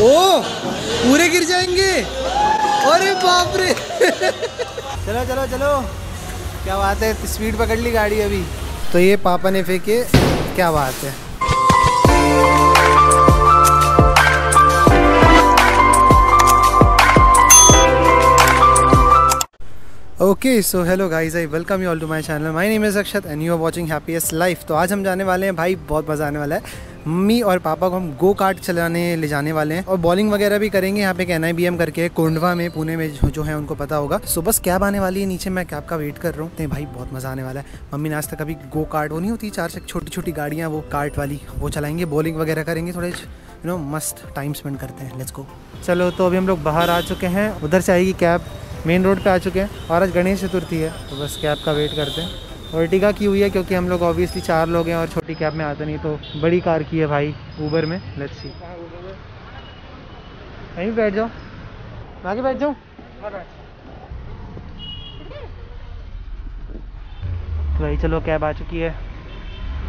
ओ पूरे गिर जाएंगे, अरे बाप रे। चलो चलो चलो, क्या बात है, स्पीड पकड़ ली गाड़ी अभी तो। ये पापा ने फेंके, क्या बात है। Okay so hello guys, I welcome you all to my channel. My name is Akshat and you are watching happiest life. तो आज हम जाने वाले हैं भाई, बहुत मज़ा आने वाला है। मम्मी और पापा को हम गो कार्ट चलाने ले जाने वाले हैं और बॉलिंग वगैरह भी करेंगे। यहाँ पे एक NIBM करके कोंडवा में, पुणे में जो है उनको पता होगा। सो बस कैब आने वाली है नीचे, मैं कैब का वेट कर रहा हूँ। नहीं भाई बहुत मज़ा आने वाला है। मम्मी ने आज तक अभी गो कार्ट, वो नहीं होती चार से छोटी छोटी गाड़ियाँ, वो कार्ट वाली, वो चलाएंगे, बॉलिंग वगैरह करेंगे, थोड़े यू नो मस्त टाइम स्पेंड करते हैं। Let's go. चलो तो अभी हम लोग बाहर आ चुके हैं, उधर से आएगी कैब, मेन रोड पे आ चुके हैं। और आज गणेश चतुर्थी है तो बस कैब का वेट करते हैं। वर्टिगा की हुई है क्योंकि हम लोग ऑब्वियसली चार लोग हैं और छोटी कैब में आते नहीं, तो बड़ी कार की है भाई ऊबर में। लेट्स सी, यहीं बैठ जाओ, आगे बैठ जाओ। तो भाई चलो कैब आ चुकी है,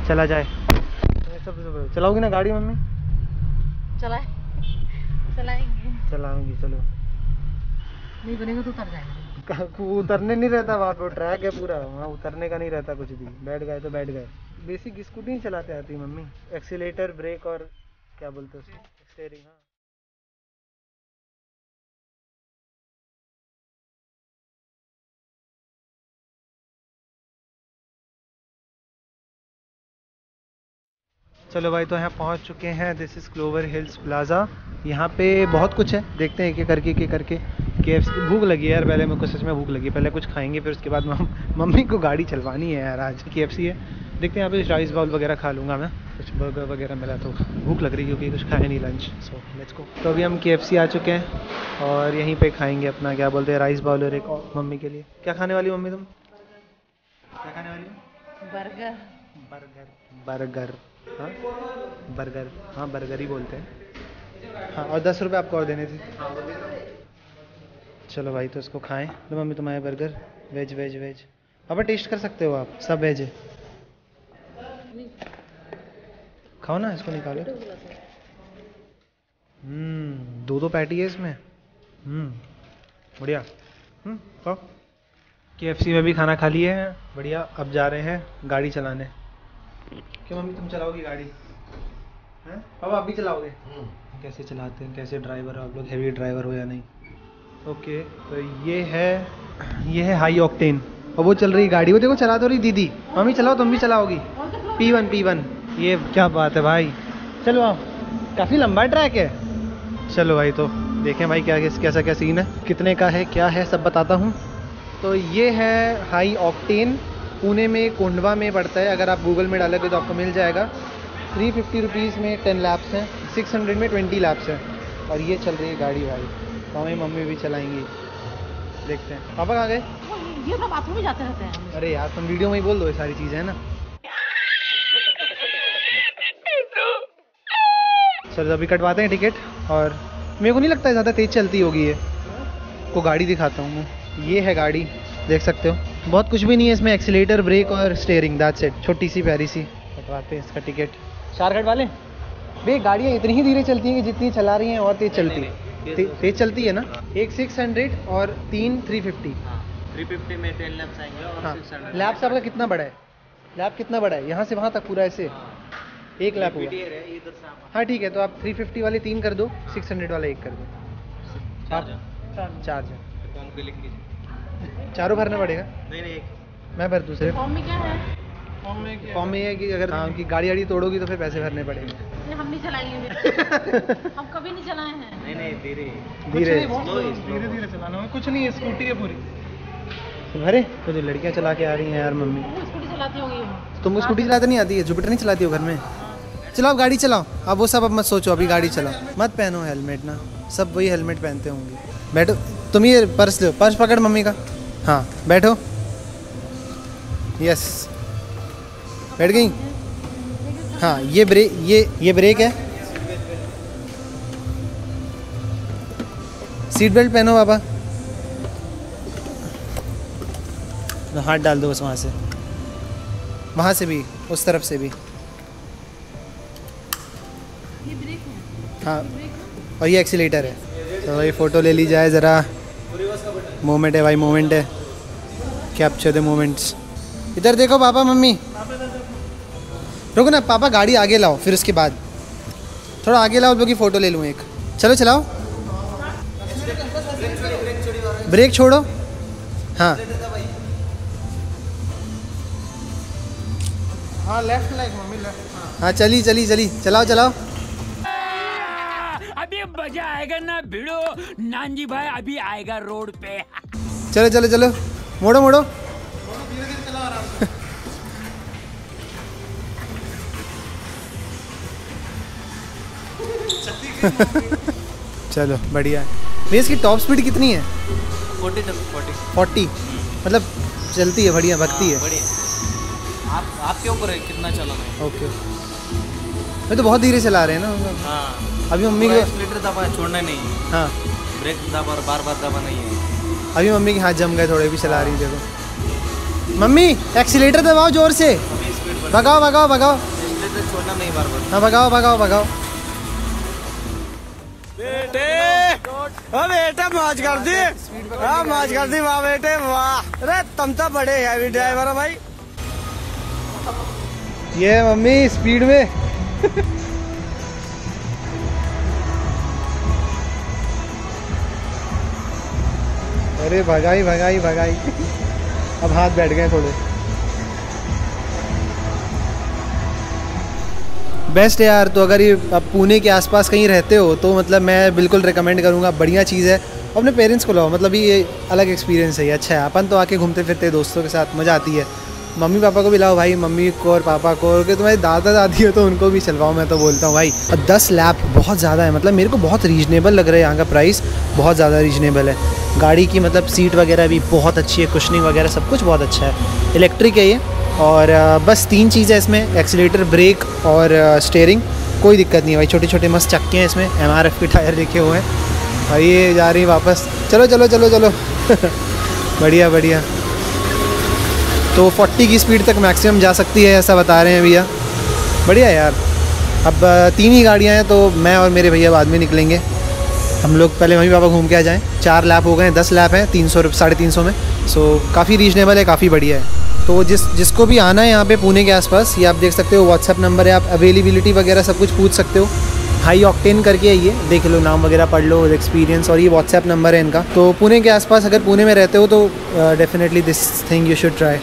चला जाए। चलाओगी ना गाड़ी मम्मी? चलाएंगी। चलो नहीं बनेगा तो उतर जाएगा। उतरने नहीं रहता वहाँ पे, ट्रैक है पूरा, वहाँ उतरने का नहीं रहता कुछ भी। बैठ गए तो बैठ गए। बेसिक स्कूटी नहीं चलाते आती मम्मी, एक्सीलेटर, ब्रेक और क्या बोलते हैं उसको, स्टीयरिंग। हाँ चलो भाई, तो यहाँ पहुँच चुके हैं। This is Clover Hills Plaza. यहाँ पे बहुत कुछ है, देखते हैं एक करके। KFC, भूख लगी है यार, पहले मेरे को सच में भूख लगी है, पहले कुछ खाएंगे फिर उसके बाद मम्मी को गाड़ी चलवानी है यार। आज KFC है, देखते हैं। यहाँ पे राइस बाउल वगैरह खा लूँगा मैं, कुछ बर्गर वगैरह मिला तो। भूख लग रही है क्योंकि कुछ खाया नहीं लंच। So let's go. तो अभी हम KFC आ चुके हैं और यहीं पे खाएंगे अपना, क्या बोलते हैं, राइस बाउल और एक मम्मी के लिए। क्या खाने वाली मम्मी तुम? क्या खाने वाली? बर्गर। हाँ बर्गर, हाँ बर्गर ही बोलते हैं। हाँ, और 10 रुपये आपको और देने थे। चलो भाई तो इसको खाएं। लो मम्मी तुम्हारे बर्गर, वेज। अब टेस्ट कर सकते हो आप, सब वेज है। खाओ ना, इसको निकालो। दो पैटी है इसमें। बढ़िया। खाओ। KFC में भी खाना खा लिए हैं, बढ़िया। अब जा रहे हैं गाड़ी चलाने। क्यों मम्मी तुम चलाओगी गाड़ी? हैं पापा आप भी चलाओगे? कैसे चलाते हैं, कैसे ड्राइवर हो आप लोग, हैवी ड्राइवर हो या नहीं? ओके तो ये है हाई ऑक्टेन और वो चल रही गाड़ी, वो देखो चला तो रही दीदी। मम्मी चलाओ, तुम भी चलाओगी। P1। ये क्या बात है भाई। चलो आओ, काफ़ी लंबा ट्रैक है। चलो भाई तो देखें भाई कैसा सीन है, कितने का है, क्या है, सब बताता हूँ। तो ये है हाई ऑक्टेन, पुणे में कोंडवा में पड़ता है। अगर आप गूगल में डालोगे तो आपको मिल जाएगा। 350 रुपीज़ में 10 लैप्स हैं, 600 में 20 लैप्स हैं। और ये चल रही है गाड़ी भाई, मम्मी भी चलाएंगी, देखते हैं। पापा कहाँ गए? ये सब बाथरूम में जाते रहते हैं। अरे यार तुम वीडियो में ही बोल दो ये सारी चीजें, है ना। चलो अभी कटवाते हैं टिकट। और मेरे को नहीं लगता है ज़्यादा तेज चलती होगी ये। को गाड़ी दिखाता हूँ मैं, ये है गाड़ी, देख सकते हो। बहुत कुछ भी नहीं है इसमें, एक्सीलेटर, ब्रेक और स्टीयरिंग, दैट्स इट। छोटी सी प्यारी सी। कटवाते हैं इसका टिकट। 4 कटवा लें भैया। गाड़ियाँ इतनी ही धीरे चलती हैं कि जितनी चला रही हैं और तेज चलती है। तेज चलती है ना। एक 600 और 3 350। 350 में 10 लैप्स आएंगे और 600। लैप्स आपका कितना बड़ा है? लैप कितना बड़ा है? यहाँ से वहाँ तक पूरा ऐसे। एक लैप हुआ। हाँ ठीक है, तो आप 350 वाले 3 कर दो, 600 वाला 1 कर दो। चार। चारों भरना पड़ेगा? नहीं, एक मैं भर दूसरे। फॉर्म में है कि अगर आपकी गाड़ी तोड़ोगी तो फिर पैसे भरने पड़ेंगे। हम नहीं चलाएंगे। हम कभी नहीं चलाए हैं। नहीं धीरे धीरे चलाना है, कुछ नहीं है, स्कूटी है पूरी। अरे तो जो लड़कियां चला के आ रही हैं यार मम्मी, वो स्कूटी चलाती होगी। तुम स्कूटी चलाते नहीं आती है? जुपिटर नहीं चलाती हो घर में? चलो आप गाड़ी चलाओ, आप वो सब अब मत सोचो, अभी गाड़ी चलाओ। मत पहनो हेलमेट ना, सब वही हेलमेट पहनते होंगे। बैठो तुम, ये पर्स लो, पर्स पकड़ मम्मी का। हाँ बैठो, यस बैठ गई। हाँ ये ब्रेक है। सीट बेल्ट पहनो बाबा। तो हाथ डाल दो बस, वहाँ से भी, उस तरफ से भी। ये ब्रेक है। हाँ और ये एक्सीलेटर है। तो भाई फ़ोटो ले ली जाए ज़रा, मोमेंट है भाई, मोमेंट है, कैप्चर द मोमेंट्स। इधर देखो पापा मम्मी, रुको ना पापा, गाड़ी आगे लाओ, फिर उसके बाद थोड़ा आगे लाओ क्योंकि फ़ोटो ले लूँ एक। चलो चलाओ, ब्रेक छोड़ो। हाँ हाँ लेफ्ट लाइक मम्मी, लेफ्ट। हाँ चली चली चली, चलाओ चलाओ। अभी मजा आएगा ना भिड़ो, नानजी भाई अभी आएगा रोड पे। चलो चलो चलो, मोड़ो मोड़ो, चलो बढ़िया। भैया इसकी टॉप स्पीड कितनी है? 40, मतलब चलती है बढ़िया, भगती है। आपके ऊपर है कितना चलाना। ओके मैं तो बहुत धीरे चला रहे हैं ना। हाँ अभी मम्मी को एक्सीलेटर दबा, छोड़ना नहीं है। हाँ ब्रेक दबा और बार बार दबा नहीं है। अभी मम्मी के हाथ जम गए थोड़े, भी चला रही है देखो। मम्मी एक्सीलेटर दबाओ जोर से, भगाओ भगाओ भगाओ, एक्सीलेटर छोड़ना नहीं बार बार। हाँ भगाओ भगाओ भगाओ बेटे, बेटा मौज कर दी। हाँ मौज कर दी, वाह बेटे वाह। अरे तुम तो बड़े हैवी ड्राइवर हो भाई। ये मम्मी स्पीड में। अरे भगाई भगाई भगाई, अब हाथ बैठ गए थोड़े। बेस्ट है यार। तो अगर ये आप पुणे के आसपास कहीं रहते हो तो मतलब मैं बिल्कुल रिकमेंड करूँगा, बढ़िया चीज़ है। अपने पेरेंट्स को लाओ, मतलब ये अलग एक्सपीरियंस है, ये अच्छा है। अपन तो आके घूमते फिरते दोस्तों के साथ मज़ा आती है। मम्मी पापा को भी लाओ भाई, मम्मी को और पापा को, और तुम्हारे दादा दादी हो तो उनको भी चलवाओ, मैं तो बोलता हूँ भाई। और 10 लाख बहुत ज़्यादा है, मतलब मेरे को बहुत रीजनेबल लग रहा है, यहाँ का प्राइस बहुत ज़्यादा रीजनेबल है। गाड़ी की मतलब सीट वगैरह भी बहुत अच्छी है, कुशनिंग वगैरह सब कुछ बहुत अच्छा है। इलेक्ट्रिक है ये, और बस 3 चीज़ें इसमें, एक्सीलेटर, ब्रेक और स्टीयरिंग। कोई दिक्कत नहीं है भाई, छोटे छोटे मस्त चक्के हैं इसमें, MRF के टायर लिखे हुए हैं। और ये जा रही वापस, चलो चलो चलो चलो। बढ़िया बढ़िया। तो 40 की स्पीड तक मैक्सिमम जा सकती है ऐसा बता रहे हैं भैया। बढ़िया यार। अब 3 ही गाड़ियाँ हैं तो मैं और मेरे भैया बाद में निकलेंगे। हम लोग पहले मम्मी पापा घूम के आ जाएँ। 4 लैप हो गए हैं, 10 लैप हैं, 300 साढ़े 300 में। सो काफ़ी रीजनेबल है, काफ़ी बढ़िया है। तो जिसको भी आना है यहाँ पे पुणे के आसपास, ये आप देख सकते हो, व्हाट्सअप नंबर है, आप अवेलेबिलिटी वगैरह सब कुछ पूछ सकते हो। हाई ऑक्टेन करके ये देख लो, नाम वगैरह पढ़ लो, एक्सपीरियंस, और ये व्हाट्सअप नंबर है इनका। तो पुणे के आसपास अगर पुणे में रहते हो तो definitely this thing you should try.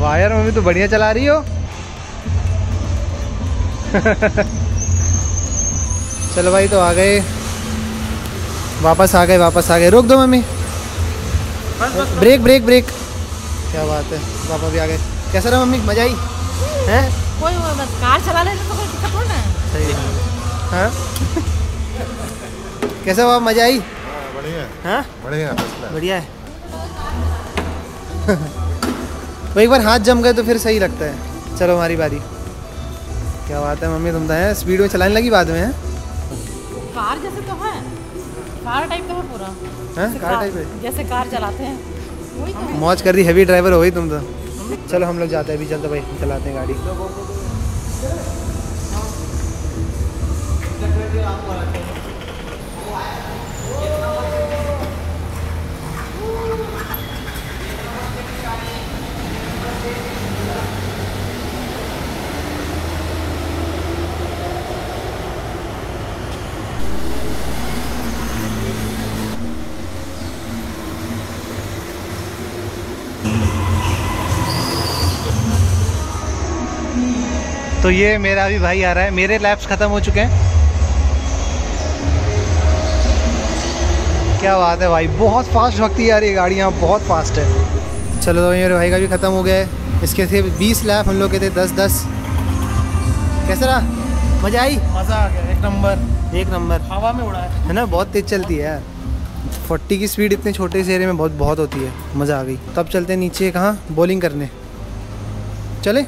वायर मम्मी तो बढ़िया चला रही हो। चलो भाई, तो आ गए, वापस आ गए, वापस आ गए। रोक दो मम्मी, ब्रेक ब्रेक ब्रेक। क्या बात है, पापा भी आ गए। कैसा रहा मम्मी, मजा आई है? कोई बस कार चला रहे तो कोई दिक्कत हो ना। सही है। हाँ कैसा हुआ, मजा आई? बढ़िया। हाँ बढ़िया बढ़िया है। तो एक बार हाथ जम गए तो फिर सही लगता है। चलो हमारी बारी। क्या बात है मम्मी, तुम तो है स्पीड में चलाने लगी बाद में। है कार जैसे तो है, कार टाइप तो है पूरा। हैं कार टाइप है, जैसे कार चलाते हैं वही तो। मौज कर रही, हैवी ड्राइवर हो गई तुम तो। चलो हम लोग जाते हैं अभी, चलते भाई, चलाते हैं गाड़ी। तो ये मेरा भी भाई आ रहा है, मेरे लैप्स ख़त्म हो चुके हैं। क्या बात है भाई, बहुत फास्ट भगती है यार ये गाड़ी, यहाँ बहुत फास्ट है। चलो तो मेरे भाई का भी ख़त्म हो गया है। इसके थे 20 लैप, हम लोग के थे 10-10। कैसा रहा, मज़ा आई? मज़ा आ गया, एक नंबर एक नंबर। हवा में उड़ा है ना, बहुत तेज़ चलती है यार। 40 की स्पीड इतने छोटे से एरिया में बहुत बहुत होती है। मज़ा आ गई। तो अब चलते हैं नीचे, कहाँ बॉलिंग करने चले।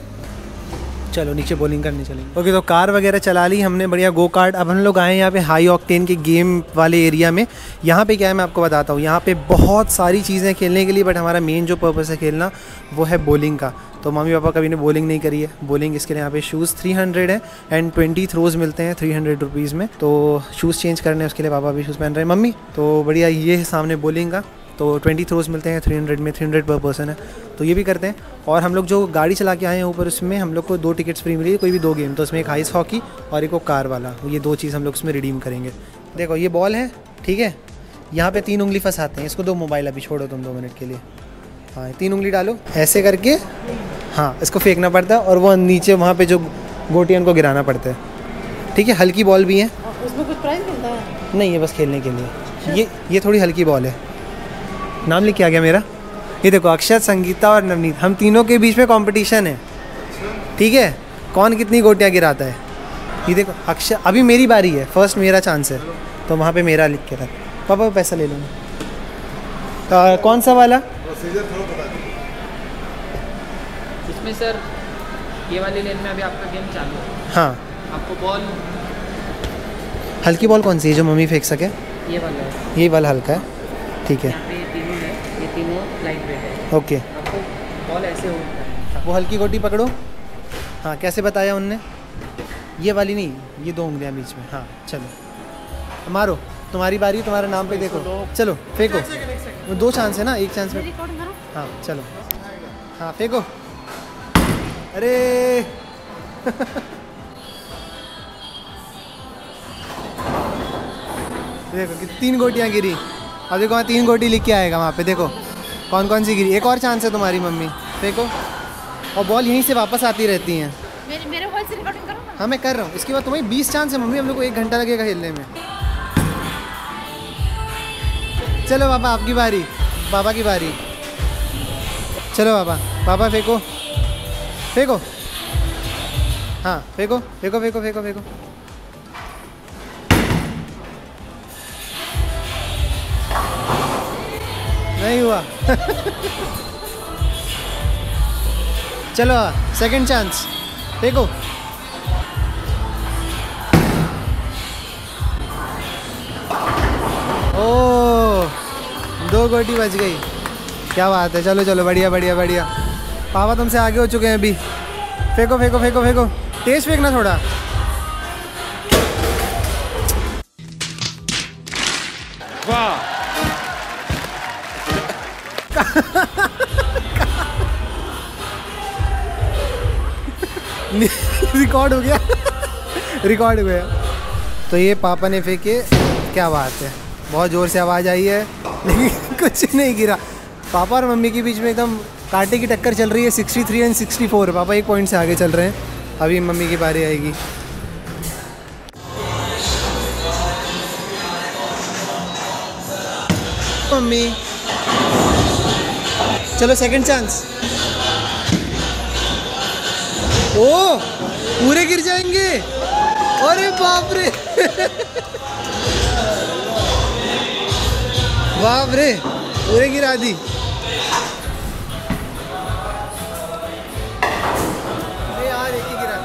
चलो नीचे बॉलिंग करने चलेंगे। ओके तो कार वगैरह चला ली हमने, बढ़िया गो कार्ट। अब हम लोग आए हैं यहाँ पे हाई ऑक्टेन के गेम वाले एरिया में। यहाँ पे क्या है मैं आपको बताता हूँ। यहाँ पे बहुत सारी चीज़ें खेलने के लिए, बट हमारा मेन जो पर्पस है खेलना वो है बॉलिंग का। तो मम्मी पापा कभी ने बॉलिंग नहीं करी है। बॉलिंग इसके लिए यहाँ पे शूज़ 300 है एंड 20 थ्रोज मिलते हैं 300 रुपीज़ में। तो शूज़ चेंज करने उसके लिए पापा भी शूज़ पहन रहे हैं मम्मी। तो बढ़िया, ये है सामने बॉलिंग का। तो 20 थ्रोज मिलते हैं 300 में, 300 पर पर्सन है, तो ये भी करते हैं। और हम लोग जो गाड़ी चला के आए हैं ऊपर, उसमें हम लोग को 2 टिकट्स फ्री मिली कोई भी 2 गेम। तो उसमें एक आइस हॉकी और एक कार वाला, ये 2 चीज़ हम लोग उसमें रिडीम करेंगे। देखो ये बॉल है, ठीक है, यहाँ पे 3 उंगली फंसाते हैं इसको। दो मोबाइल अभी छोड़ो तुम 2 मिनट के लिए। हाँ 3 उंगली डालो ऐसे करके, हाँ इसको फेंकना पड़ता है और वो नीचे वहाँ पे जो गोटी उनको गिराना पड़ता है, ठीक है। हल्की बॉल भी है, उसमें कुछ प्राइस मिलता है नहीं, है बस खेलने के लिए। ये थोड़ी हल्की बॉल है। नाम लिख के आ गया मेरा, ये देखो अक्षत, संगीता और नवनीत, हम तीनों के बीच में कॉम्पिटिशन है, ठीक है, कौन कितनी गोटियाँ गिराता है। ये देखो अक्षत, अभी मेरी बारी है, फर्स्ट मेरा चांस है, तो वहाँ पे मेरा लिख के रख। पापा पैसा ले लूँगा। तो कौन सा वाला इसमें सर? ये वाली लेन में अभी आपका गेम चालू है। हाँ आपको बॉल, हल्की बॉल कौन सी है जो मम्मी फेंक सके? ये वाला, ये वाला हल्का है, ठीक है। ये तीनों लाइट वेट है, ओके। आपको बॉल ऐसे हो, वो हल्की गोटी पकड़ो। हाँ कैसे बताया उनने, ये वाली नहीं, ये 2 उंगलियाँ बीच में। हाँ चलो मारो, तुम्हारी बारी, तुम्हारा नाम पे देखो, चलो फेंको। वो 2 चांस है ना, एक चांस में। हाँ चलो, हाँ फेंको। अरे देखो कि 3 गोटियाँ गिरी। अब देखो वहाँ 3 गोटी लिख के आएगा वहाँ पे, देखो कौन कौन सी गिरी। एक और चांस है तुम्हारी मम्मी, फेंको। और बॉल यहीं से वापस आती रहती हैं। मेरे बॉल से रिकॉर्डिंग करो ना। हाँ मैं कर रहा हूँ। इसके बाद तुम्हारी 20 चांस है मम्मी, हम लोग को 1 घंटा लगेगा खेलने में। चलो पापा आपकी बारी, पापा की बारी। चलो पापा, पापा फेंको फेंको, हाँ फेंको फेंको फेंको फेंको फेंको। नहीं हुआ। चलो 2nd चांस, फेंको। ओह 2 गोटी बच गई, क्या बात है। चलो चलो बढ़िया बढ़िया बढ़िया। पापा तुमसे आगे हो चुके हैं अभी। फेंको फेंको फेंको फेंको, तेज फेंकना थोड़ा। वाह रिकॉर्ड हो गया। रिकॉर्ड हो गया। तो ये पापा ने फेंके, क्या बात है, बहुत ज़ोर से आवाज़ आई है लेकिन कुछ नहीं गिरा। पापा और मम्मी के बीच में एकदम कांटे की टक्कर चल रही है। 63 एंड 64, पापा 1 पॉइंट से आगे चल रहे हैं। अभी मम्मी की बारी आएगी। मम्मी चलो 2nd चांस। ओ पूरे गिर जाएंगे, अरे बाप रे। बाप रे पूरे गिरा दी। यार एक ही गिरा।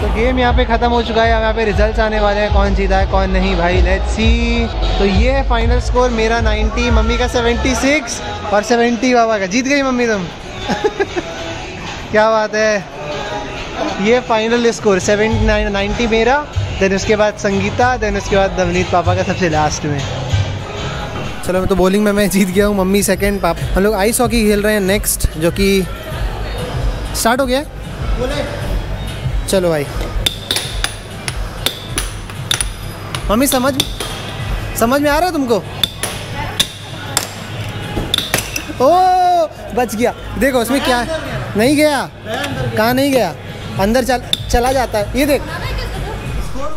तो गेम यहाँ पे ख़त्म हो चुका है। अब यहाँ पे रिजल्ट्स आने वाले हैं, कौन जीता है कौन नहीं भाई, लेट्स सी। तो ये है फाइनल स्कोर, मेरा 90, मम्मी का 76 और 70 बाबा का। जीत गई मम्मी तुम। क्या बात है। ये फाइनल स्कोर 90 मेरा, देन उसके बाद संगीता, देन उसके बाद नवनीत पापा का सबसे लास्ट में। चलो मैं तो बॉलिंग में मैं जीत गया हूँ, मम्मी 2nd, पापा। हम लोग आइस हॉकी खेल रहे हैं नेक्स्ट, जो कि स्टार्ट हो गया। चलो भाई मम्मी, समझ में आ रहा है तुमको? ओ बच गया। देखो उसमें क्या है, नहीं गया, कहाँ नहीं गया, अंदर चला जाता है, ये देख।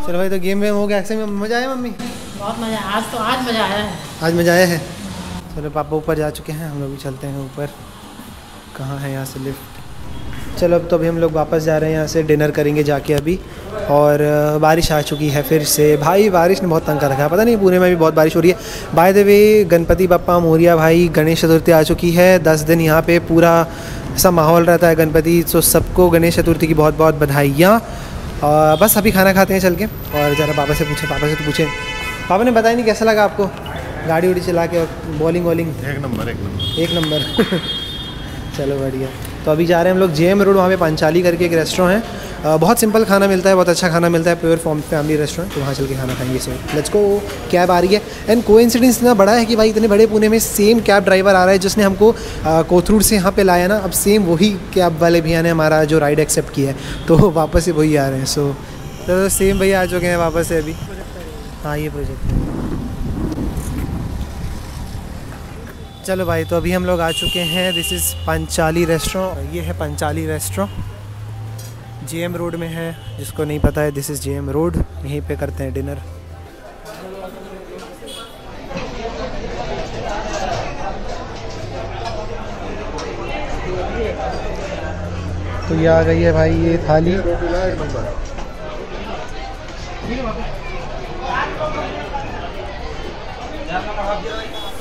चलो भाई तो गेम में हो गया। एक्शन में मज़ा आया मम्मी? बहुत मज़ा आया आज तो, आज मज़ा आया है, आज मज़ा आया है। चलो पापा ऊपर जा चुके हैं, हम लोग भी चलते हैं ऊपर। कहाँ है यहाँ से लिफ्ट? चलो अब तो अभी हम लोग वापस जा रहे हैं, यहाँ से डिनर करेंगे जाके अभी। और बारिश आ चुकी है फिर से भाई, बारिश ने बहुत तंग कर रखा है, पता नहीं पुणे में भी बहुत बारिश हो रही है। By the way Ganpati Bappa Morya भाई, गणेश चतुर्थी आ चुकी है। 10 दिन यहाँ पे पूरा ऐसा माहौल रहता है गणपति, तो सबको गणेश चतुर्थी की बहुत बहुत बधाइयाँ। और बस अभी खाना खाते हैं चल के, और ज़रा पापा से पूछें। पापा ने बताया नहीं कैसा लगा आपको गाड़ी उड़ी चला के, बॉलिंग? एक नंबर। चलो बढ़िया। तो अभी जा रहे हैं हम लोग जेएम रोड, वहाँ पे पांचाली करके एक रेस्टोरेंट है, बहुत सिंपल खाना मिलता है, बहुत अच्छा खाना मिलता है, प्योर फॉर्म फैमिली रेस्टोरेंट, तो वहाँ चल के खाना खाएंगे। So let's go. कैब आ रही है एंड कोइंसिडेंस इतना बड़ा है कि भाई इतने बड़े पुणे में सेम कैब ड्राइवर आ रहा है जिसने हमको कोथरूड से यहाँ पे लाया ना, अब सेम वही कैब वाले भैया ने हमारा जो राइड एक्सेप्ट किया है, तो वापस ही वही आ रहे हैं। सो तो सेम भैया आ चुके हैं वापस से अभी। हाँ ये प्रोजेक्ट है। चलो भाई, तो अभी हम लोग आ चुके हैं, दिस इज़ पंचाली रेस्टोरेंट, ये है पंचाली रेस्टोरेंट, जेएम रोड में है, जिसको नहीं पता है दिस इज़ जेएम रोड, यहीं पे करते हैं डिनर। तो ये आ गई है भाई ये थाली,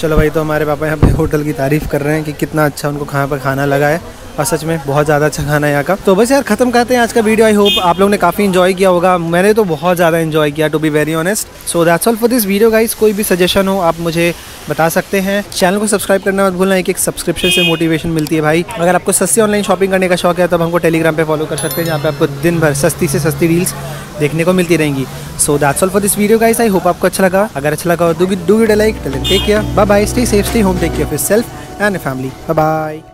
चलो भाई। तो हमारे पापा यहाँ पे होटल की तारीफ़ कर रहे हैं कि कितना अच्छा उनको यहाँ पर खाना लगा है, और सच में बहुत ज़्यादा अच्छा खाना है यहाँ का। तो बस यार ख़त्म करते हैं आज का वीडियो, आई होप आप लोगों ने काफ़ी इन्जॉय किया होगा, मैंने तो बहुत ज़्यादा इन्जॉय किया to be very honest. So that's all for this video guys, कोई भी सजेशन हो आप मुझे बता सकते हैं, चैनल को सब्सक्राइब करना मत भूलना, एक एक सब्सक्रिप्शन से मोटिवेशन मिलती है भाई। अगर आपको सस्ती ऑनलाइन शॉपिंग करने का शौक है तो हमको टेलीग्राम पर फॉलो कर सकते हैं, जहाँ पर आपको दिन भर सस्ती से सस्ती रील्स देखने को मिलती रहेंगी। So that's all for this video guys, I hope आपको अच्छा लगा, अगर अच्छा लगा do give it a like, take care, bye bye, stay safe, stay home, take care of yourself and your family, bye bye.